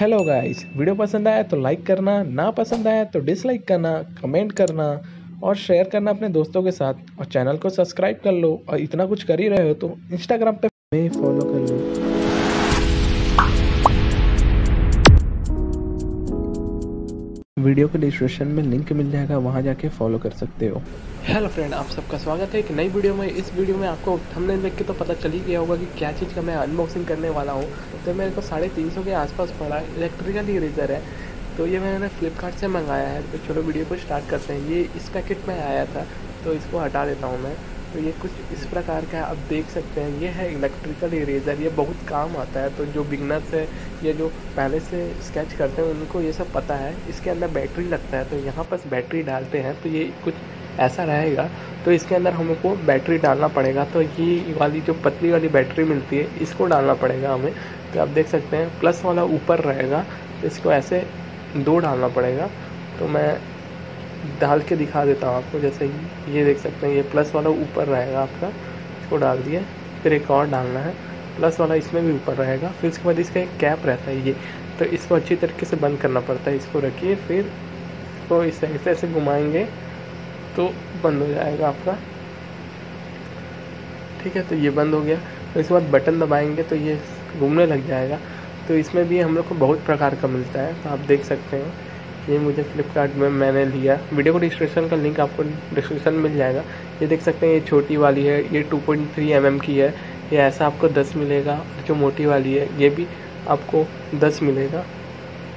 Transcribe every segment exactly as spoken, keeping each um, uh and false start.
Hello guys, video पसंद आया तो लाइक करना, ना पसंद आया तो डिसलाइक करना, कमेंट करना और शेयर करना अपने दोस्तों के साथ। और चैनल को सब्सक्राइब कर लो। और इतना कुछ कर ही रहे हो तो इंस्टाग्राम पे हमें फॉलो कर लो। वीडियो के डिस्क्रिप्शन में लिंक मिल जाएगा, वहां जाके फॉलो कर सकते हो। हेलो फ्रेंड, आप सबका स्वागत है एक नई वीडियो में। इस वीडियो में आपको थंबनेल देख के तो पता चल ही गया होगा कि क्या चीज़ का मैं अनबॉक्सिंग करने वाला हूँ। तो मेरे को साढ़े तीन सौ के आसपास पड़ा इलेक्ट्रिकल इरेजर है। तो ये मैंने फ्लिपकार्ट से मंगाया है। तो चलो वीडियो को स्टार्ट करते हैं। ये इस पैकेट में आया था तो इसको हटा देता हूँ मैं। तो ये कुछ इस प्रकार का आप देख सकते हैं। ये है इलेक्ट्रिकल इरेजर। ये बहुत काम आता है। तो जो बिगनर्स है या जो पहले से स्केच करते हैं उनको ये सब पता है। इसके अंदर बैटरी लगता है तो यहाँ पर बैटरी डालते हैं। तो ये कुछ ऐसा रहेगा। तो इसके अंदर हमको बैटरी डालना पड़ेगा। तो ये वाली जो पतली वाली बैटरी मिलती है इसको डालना पड़ेगा हमें। तो आप देख सकते हैं प्लस वाला ऊपर रहेगा। तो इसको ऐसे दो डालना पड़ेगा। तो मैं डाल के दिखा देता हूँ आपको। जैसे ये देख सकते हैं ये प्लस वाला ऊपर रहेगा आपका, इसको डाल दिया। फिर एक और डालना है, प्लस वाला इसमें भी ऊपर रहेगा। फिर इसके बाद इसका एक कैप रहता है ये। तो इसको अच्छी तरीके से बंद करना पड़ता है। इसको रखिए, फिर इसको इस तरह से ऐसे घुमाएंगे तो बंद हो जाएगा आपका। ठीक है, तो ये बंद हो गया। तो इसके बाद बटन दबाएंगे तो ये घूमने लग जाएगा। तो इसमें भी हम लोग को बहुत प्रकार का मिलता है। तो आप देख सकते हैं ये मुझे फ्लिपकार्ट में मैंने लिया। वीडियो को डिस्क्रिप्शन का लिंक आपको डिस्क्रिप्शन मिल जाएगा। ये देख सकते हैं ये छोटी वाली है, ये two point three M M की है। ये ऐसा आपको दस मिलेगा। जो मोटी वाली है ये भी आपको दस मिलेगा।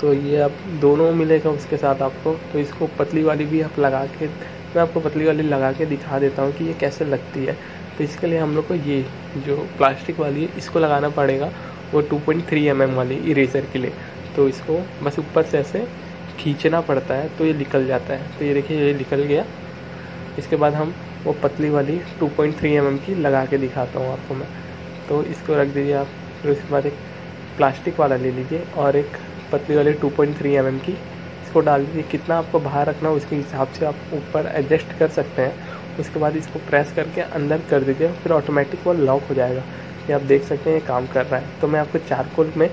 तो ये आप दोनों मिलेगा उसके साथ आपको। तो इसको पतली वाली भी आप लगा के, मैं आपको पतली वाली लगा के दिखा देता हूँ कि ये कैसे लगती है। तो इसके लिए हम लोग को ये जो प्लास्टिक वाली है इसको लगाना पड़ेगा, वो two point three M M वाली इरेजर के लिए। तो इसको बस ऊपर से ऐसे खींचना पड़ता है तो ये निकल जाता है। तो ये देखिए ये निकल गया। इसके बाद हम वो पतली वाली two point three M M की लगा के दिखाता हूँ आपको मैं। तो इसको रख दीजिए आप। फिर उसके बाद एक प्लास्टिक वाला ले लीजिए और एक पतली वाली two point three M M की इसको डाल दीजिए। कितना आपको बाहर रखना उसके हिसाब से आप ऊपर एडजस्ट कर सकते हैं। उसके बाद इसको प्रेस करके अंदर कर दीजिए, फिर ऑटोमेटिक वो लॉक हो जाएगा। ये आप देख सकते हैं ये काम कर रहा है। तो मैं आपको चारकोल में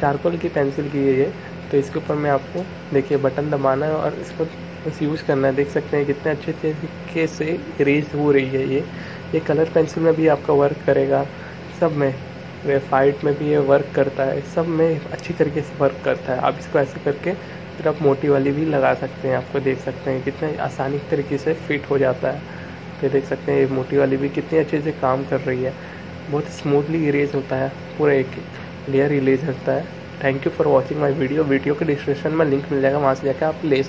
चारकोल की पेंसिल की है। तो इसके ऊपर मैं आपको देखिए बटन दबाना है और इसको बस यूज़ करना है। देख सकते हैं कितने अच्छे तरीके से इरेज हो रही है ये। ये कलर पेंसिल में भी आपका वर्क करेगा, सब में ग्रेफाइट में भी ये वर्क करता है, सब में अच्छी तरीके से वर्क करता है। आप इसको ऐसे करके फिर आप मोटी वाली भी लगा सकते हैं। आपको देख सकते हैं कितने आसानी तरीके से फिट हो जाता है। तो देख सकते हैं ये मोटी वाली भी कितनी अच्छे से काम कर रही है। बहुत स्मूथली इरेज होता है, पूरा एक लेयर इरेज होता है। Thank you for watching my video. Video के डिस्क्रिप्शन में लिंक मिल जाएगा, वहाँ से जाकर आप ले सकते हैं।